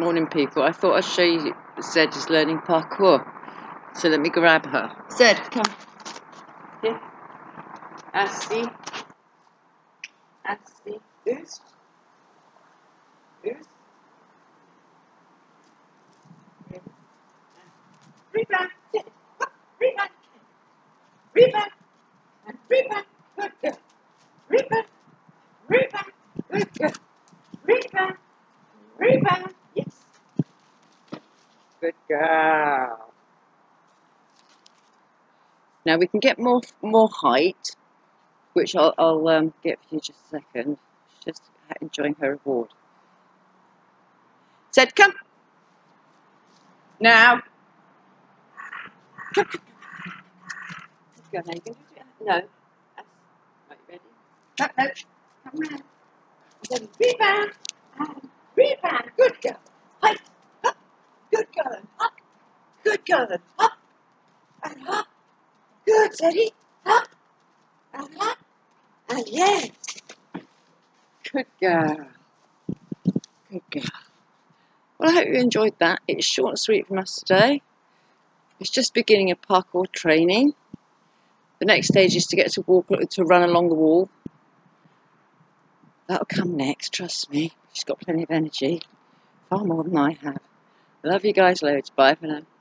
Morning, people. I thought I'd show you Zed is learning parkour. So let me grab her. Zed, come. Here. Assi. This. Rebound. Good girl. Rebound. Good girl. Rebound. Yes. Good girl. Now we can get more height, which I'll get for you just a second. She's just enjoying her reward. Zed, come. Now. Come. Good girl. Now you can do it. No. Right, ready? Come round. And then rebound. Rebound. Good girl. Hi. Hop. Good girl and hop. Good girl and hop. And hop. Good, Teddy. Hop. And hop. And yes. Good girl. Good girl. Well, I hope you enjoyed that. It's short and sweet from us today. It's just beginning of parkour training. The next stage is to get to walk, to run along the wall. That'll come next, trust me. She's got plenty of energy. Far more than I have. Love you guys loads. Bye for now.